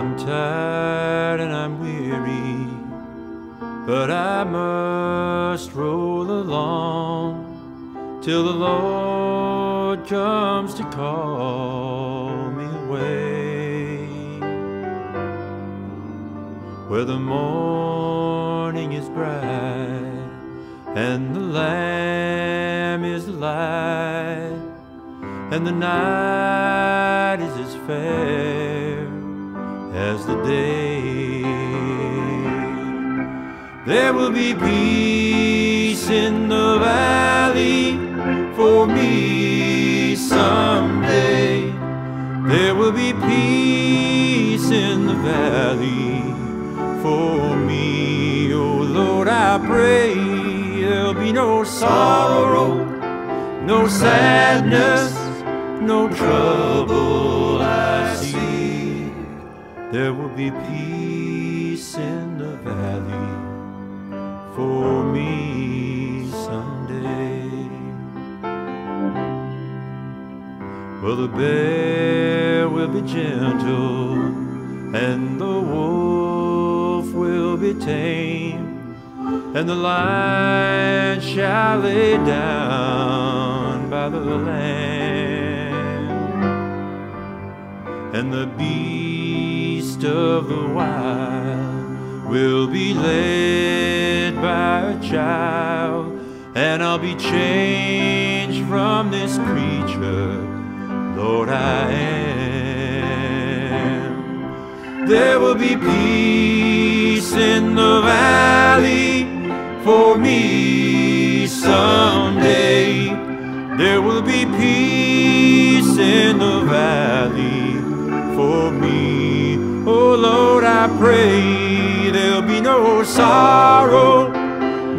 I'm tired and I'm weary, but I must roll along till the Lord comes to call me away. Where the morning is bright and the Lamb is the light, and the night is as fair as the day. There will be peace in the valley for me someday. There will be peace in the valley for me. Oh Lord, I pray there'll be no sorrow, no sadness, no trouble I see. There will be peace in the valley for me someday. Well, the bear will be gentle and the wolf will be tame, and the lion shall lay down by the lamb, and the beast of the wild will be led by a child. And I'll be changed from this creature, Lord, I am. There will be peace in the valley for me someday. There will be peace in the valley for me. Oh Lord, I pray there'll be no sorrow,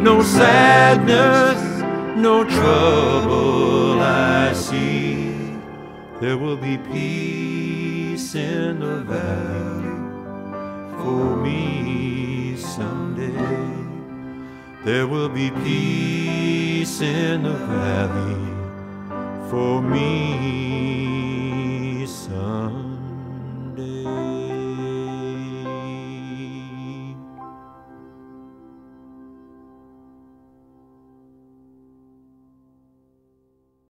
no sadness, no trouble I see. There will be peace in the valley for me someday. There will be peace in the valley for me.